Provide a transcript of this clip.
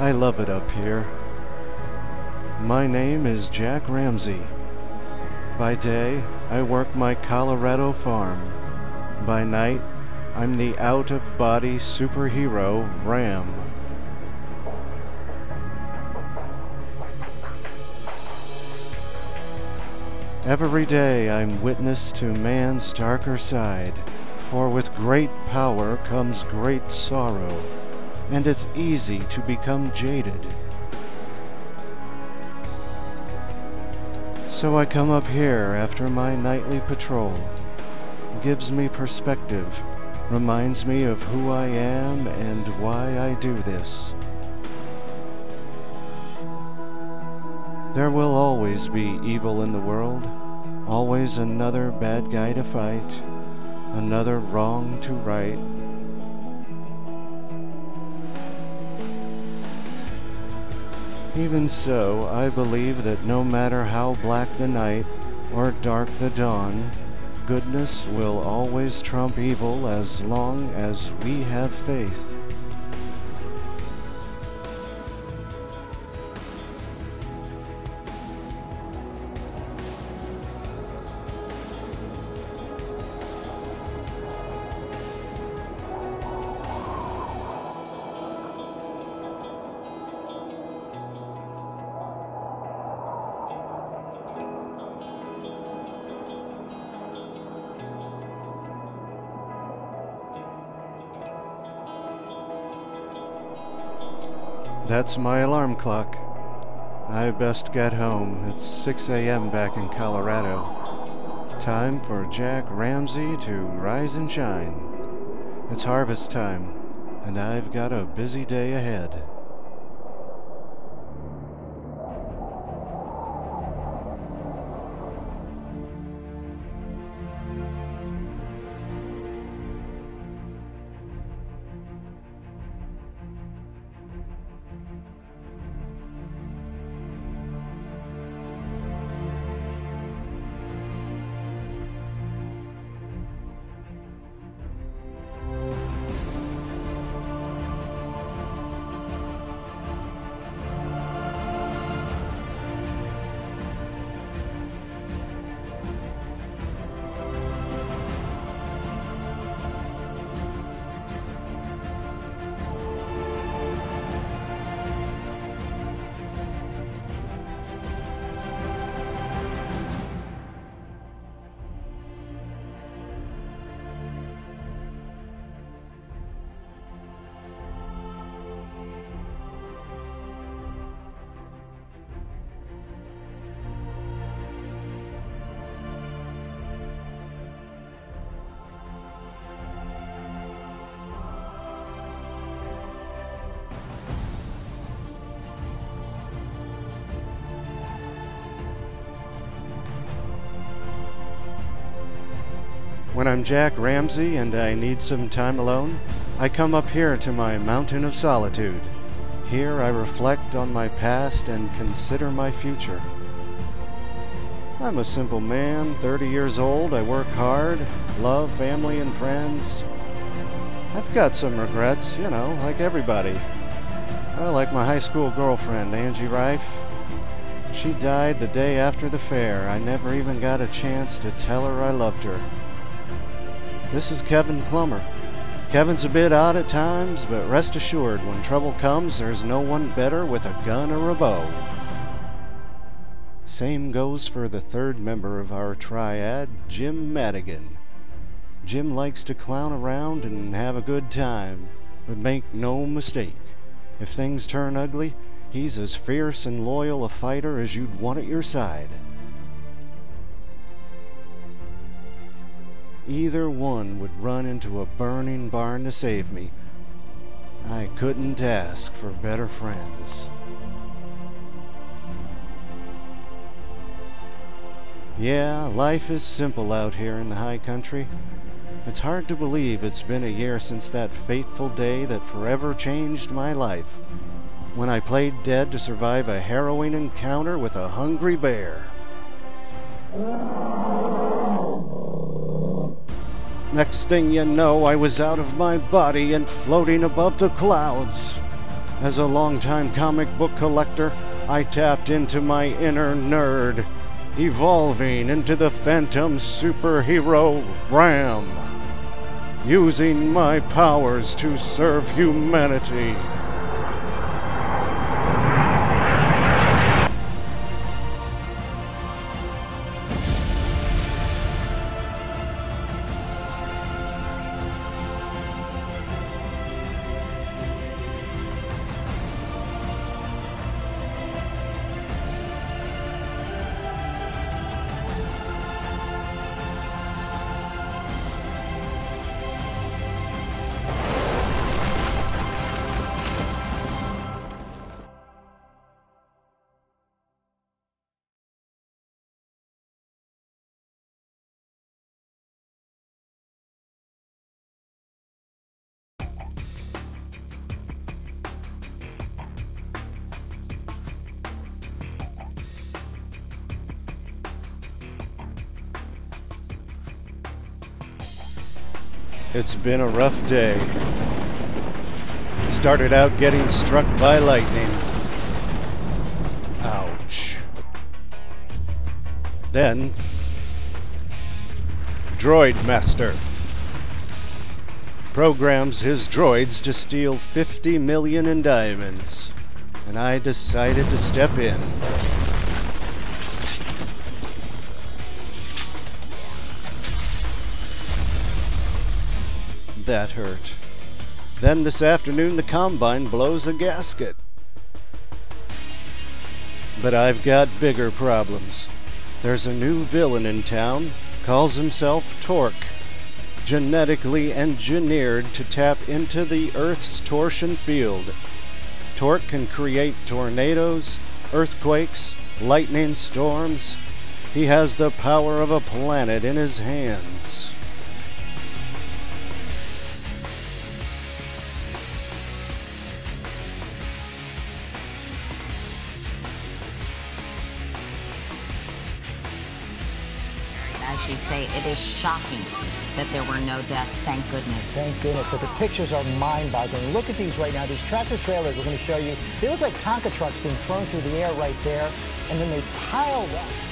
I love it up here. My name is Jack Ramsey. By day, I work my Colorado farm. By night, I'm the out-of-body superhero Ram. Every day I'm witness to man's darker side, for with great power comes great sorrow, and it's easy to become jaded. So I come up here after my nightly patrol. Gives me perspective, reminds me of who I am and why I do this. There will always be evil in the world, always another bad guy to fight, another wrong to right. Even so, I believe that no matter how black the night or dark the dawn, goodness will always trump evil as long as we have faith. That's my alarm clock. I best get home. It's 6 a.m. back in Colorado. Time for Jack Ramsey to rise and shine. It's harvest time, and I've got a busy day ahead. When I'm Jack Ramsey and I need some time alone, I come up here to my mountain of solitude. Here I reflect on my past and consider my future. I'm a simple man, 30 years old. I work hard, love family and friends. I've got some regrets, you know, like everybody. I like my high school girlfriend, Angie Reif. She died the day after the fair. I never even got a chance to tell her I loved her. This is Kevin Plummer. Kevin's a bit odd at times, but rest assured, when trouble comes, there's no one better with a gun or a bow. Same goes for the third member of our triad, Jim Madigan. Jim likes to clown around and have a good time, but make no mistake, if things turn ugly, he's as fierce and loyal a fighter as you'd want at your side. Either one would run into a burning barn to save me. I couldn't ask for better friends. Yeah, life is simple out here in the high country. It's hard to believe it's been a year since that fateful day that forever changed my life, when I played dead to survive a harrowing encounter with a hungry bear. Next thing you know, I was out of my body and floating above the clouds. As a longtime comic book collector, I tapped into my inner nerd, evolving into the Phantom superhero Ram, using my powers to serve humanity. It's been a rough day. Started out getting struck by lightning. Ouch. Then, Droid Master programs his droids to steal 50 million in diamonds, and I decided to step in. That hurt. Then this afternoon the Combine blows a gasket. But I've got bigger problems. There's a new villain in town, calls himself Torque, genetically engineered to tap into the Earth's torsion field. Torque can create tornadoes, earthquakes, lightning storms. He has the power of a planet in his hands. You say it is shocking that there were no deaths. Thank goodness. Thank goodness. But the pictures are mind-boggling. Look at these right now. These tractor trailers we're going to show you. They look like Tonka trucks being thrown through the air right there, and then they piled up.